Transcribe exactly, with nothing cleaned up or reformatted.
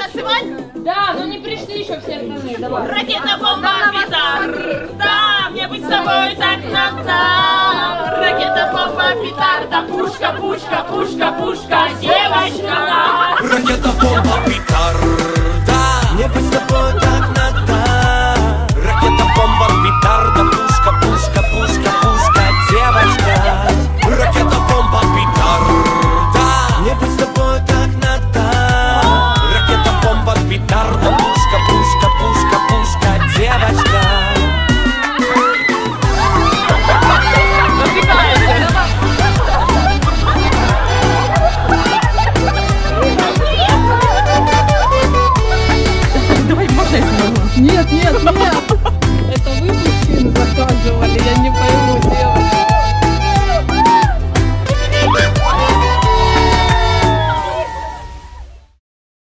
танцевать? Да, но не пришли еще все остальные. Ракета, бомба, петард. Да, мне быть с тобой так надо. Ракета, бомба, петард. Да пушка, пушка, пушка, пушка, девочка. Ракета, бомба, петард.